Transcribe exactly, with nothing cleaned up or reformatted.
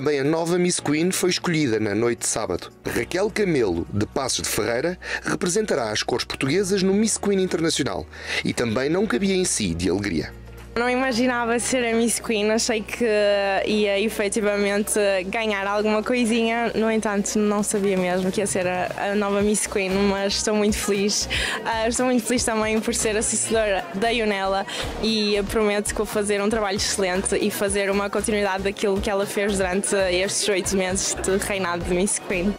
Também a nova Miss Queen foi escolhida na noite de sábado. Raquel Camelo, de Paços de Ferreira, representará as cores portuguesas no Miss Queen Internacional e também não cabia em si de alegria. Não imaginava ser a Miss Queen, achei que ia efetivamente ganhar alguma coisinha, no entanto não sabia mesmo que ia ser a, a nova Miss Queen, mas estou muito feliz, uh, estou muito feliz também por ser a sucessora da Ionela e prometo que vou fazer um trabalho excelente e fazer uma continuidade daquilo que ela fez durante estes oito meses de reinado de Miss Queen.